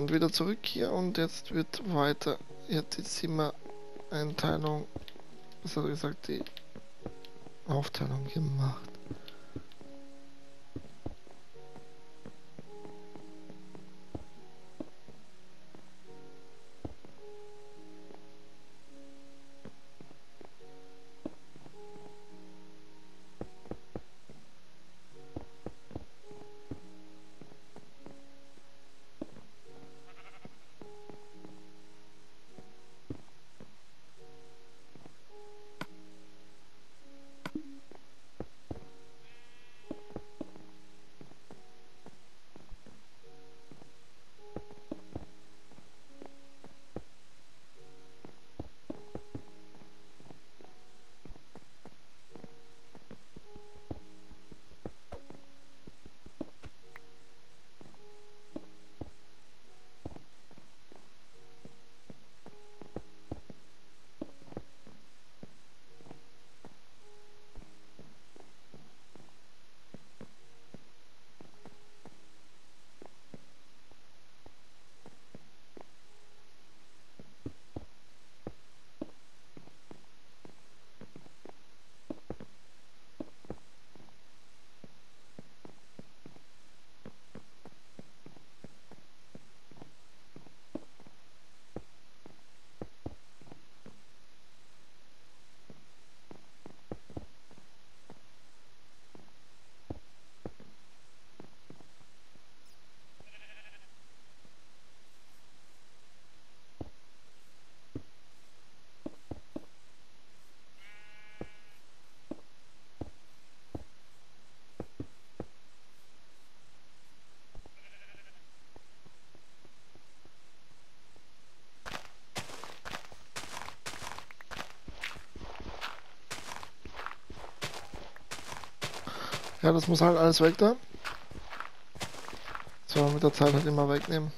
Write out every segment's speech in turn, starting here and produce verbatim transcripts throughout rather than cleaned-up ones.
und wieder zurück hier, und jetzt wird weiter, jetzt die Zimmereinteilung, also gesagt die Aufteilung gemacht. Ja, das muss halt alles weg da. Das soll man mit der Zeit halt immer wegnehmen.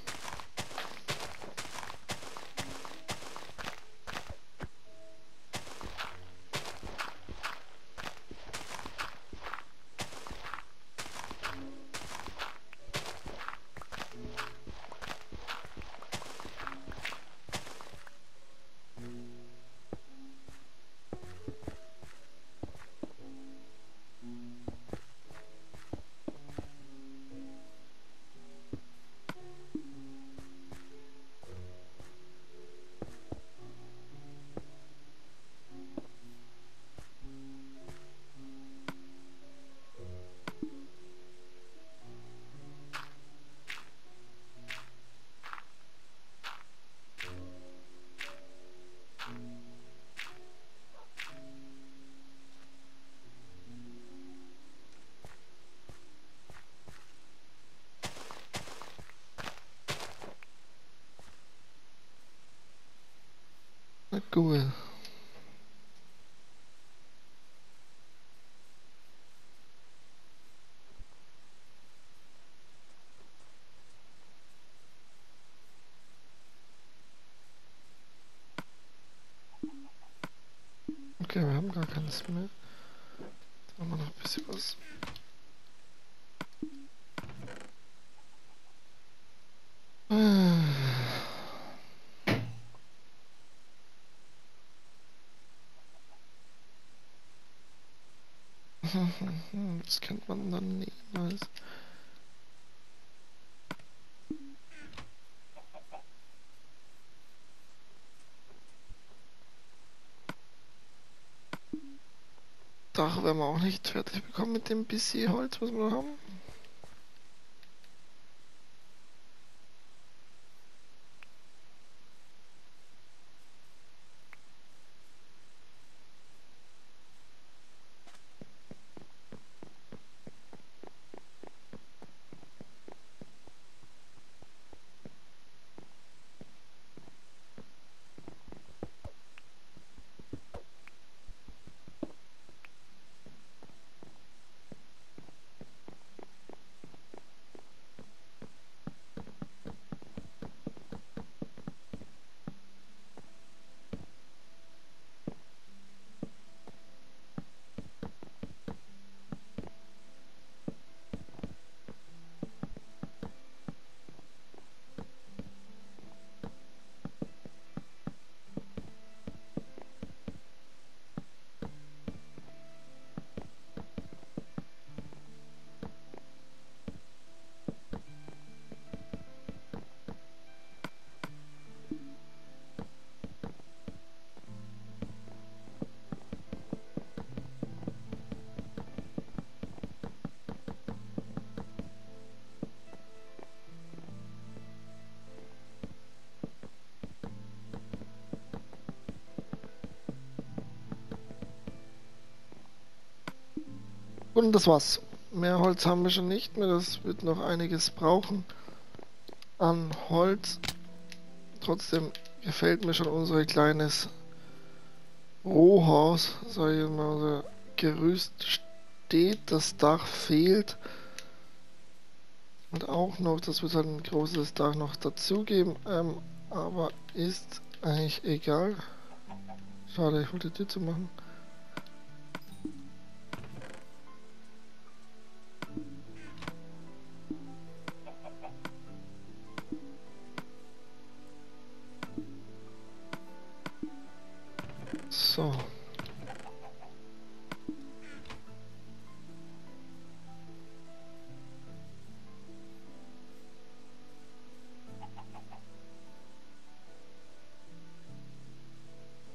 Cool. Okay, wir haben gar keines mehr. Da haben wir noch ein bisschen was. Das kennt man dann niemals. Dach werden wir auch nicht fertig bekommen mit dem bisschen Holz, was wir haben. Und das war's. Mehr Holz haben wir schon nicht mehr. Das wird noch einiges brauchen an Holz. Trotzdem gefällt mir schon unser kleines Rohhaus. Sag ich mal, unser Gerüst steht, das Dach fehlt. Und auch noch, das wird halt ein großes Dach noch dazugeben. Ähm, aber ist eigentlich egal. Schade, ich wollte die Tür zu machen. So.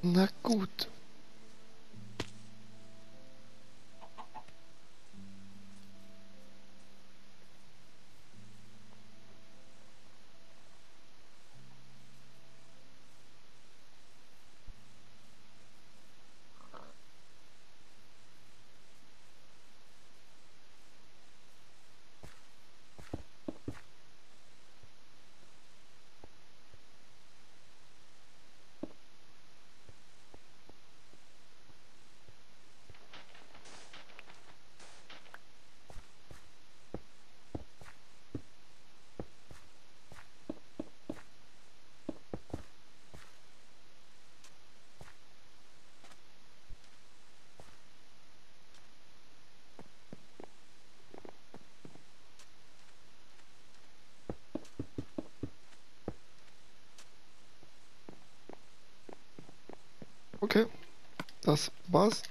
Na gut. Okay, das war's.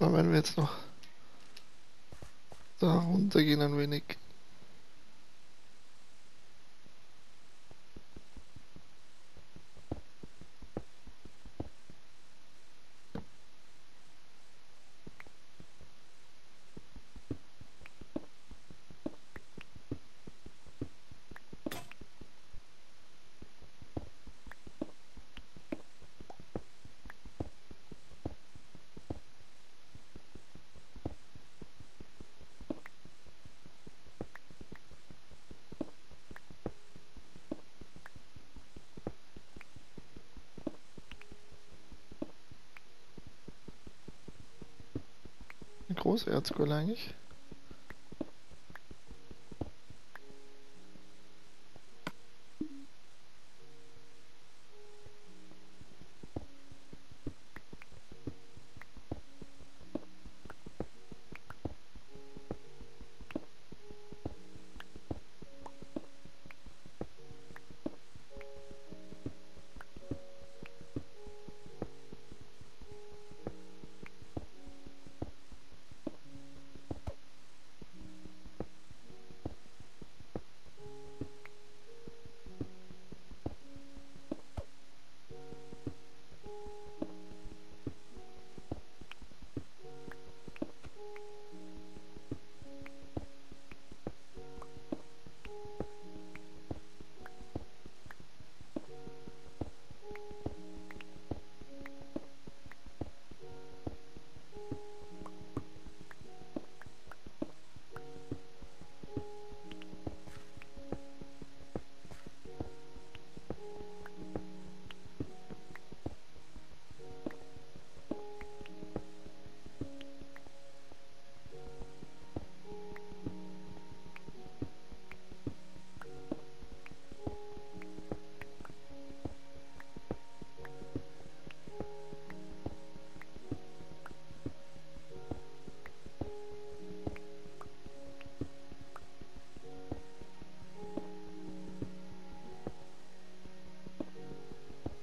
Dann werden wir jetzt noch da runtergehen ein wenig. Große Erzkohle eigentlich.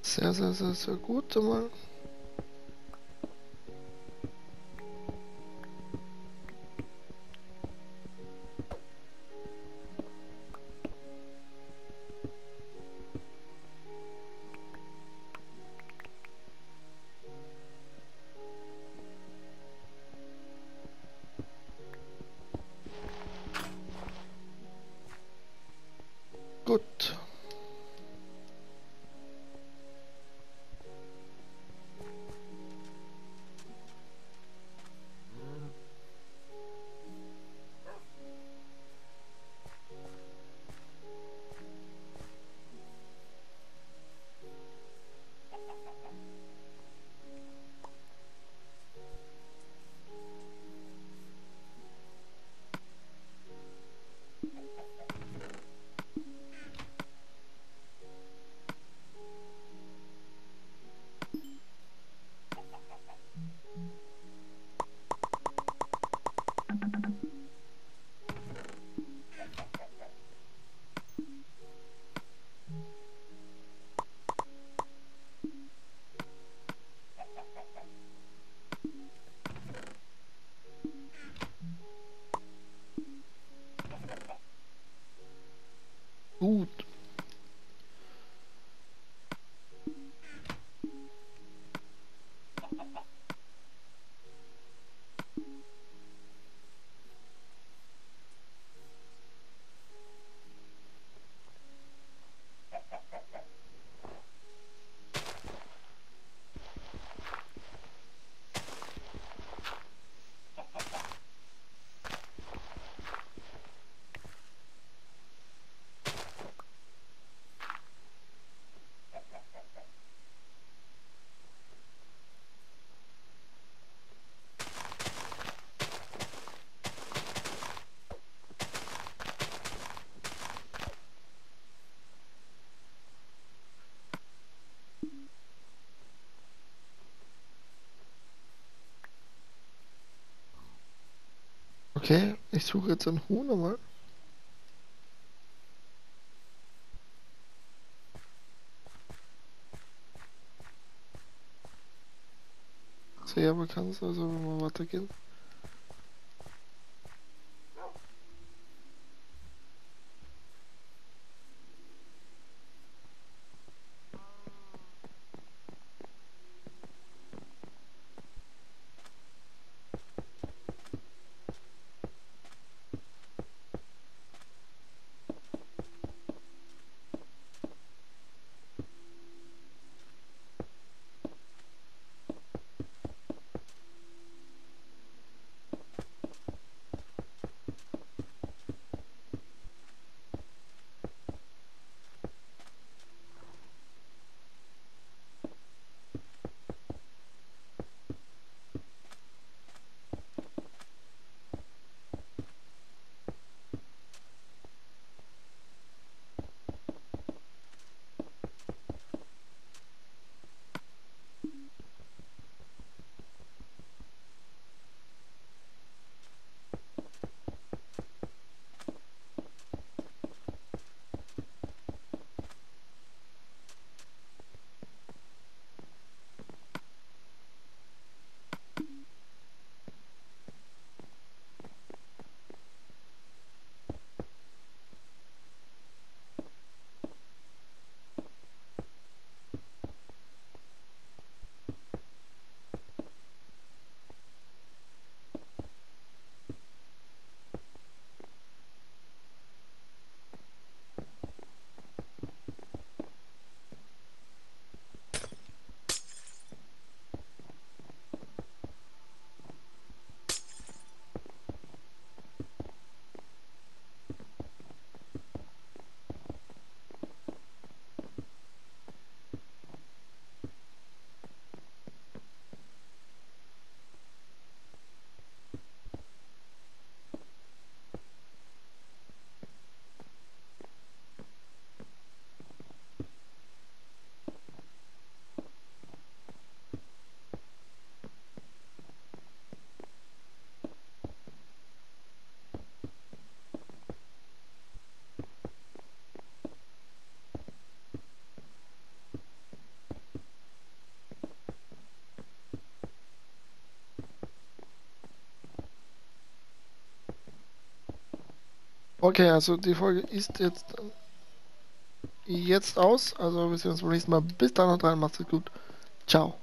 Sehr, sehr, sehr, sehr gut einmal. Gut. gut. Okay, ich suche jetzt einen Huhn einmal. Sehr bekannt, also wenn wir weitergehen. Okay, also die Folge ist jetzt jetzt aus, also wir sehen uns beim nächsten Mal. Bis dann und rein, macht's gut. Ciao.